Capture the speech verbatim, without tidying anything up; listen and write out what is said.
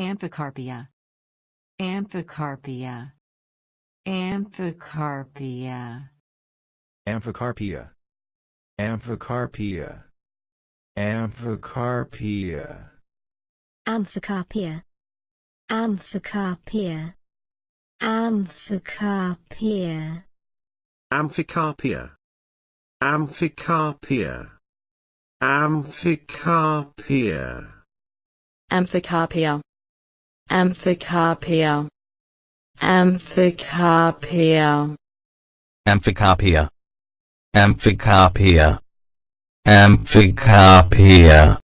Amphicarpaea. Amphicarpaea. Amphicarpaea. Amphicarpaea. Amphicarpaea. Amphicarpaea. Amphicarpaea. Amphicarpaea. Amphicarpaea. Amphicarpaea. Amphicarpaea. Amphicarpaea. Amphicarpaea. Amphicarpaea. Amphicarpaea. Amphicarpaea. Amphicarpaea. Amphicarpaea.